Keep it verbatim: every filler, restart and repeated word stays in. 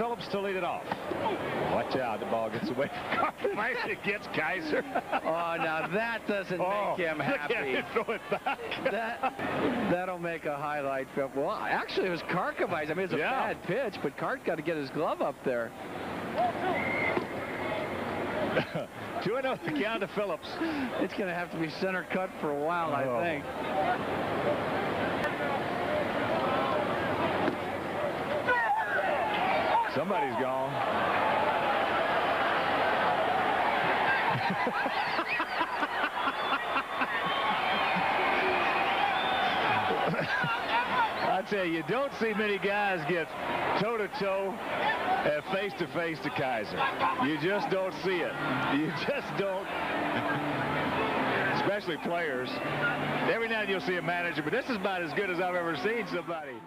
Phillips to lead it off. Watch out, the ball gets away from Karkovais. It gets Kaiser. Oh, now that doesn't oh, make him happy. Throw it back. that, that'll make a highlight film. Well, actually, it was Karkovais. I mean, it's a yeah. bad pitch, but Kark got to get his glove up there. two and oh count to Phillips. It's going to have to be center cut for a while, oh. I think. Somebody's gone. I tell you, you don't see many guys get toe-to-toe and face-to-face to Kaiser. You just don't see it. You just don't. Especially players. Every now and then you'll see a manager, but this is about as good as I've ever seen somebody.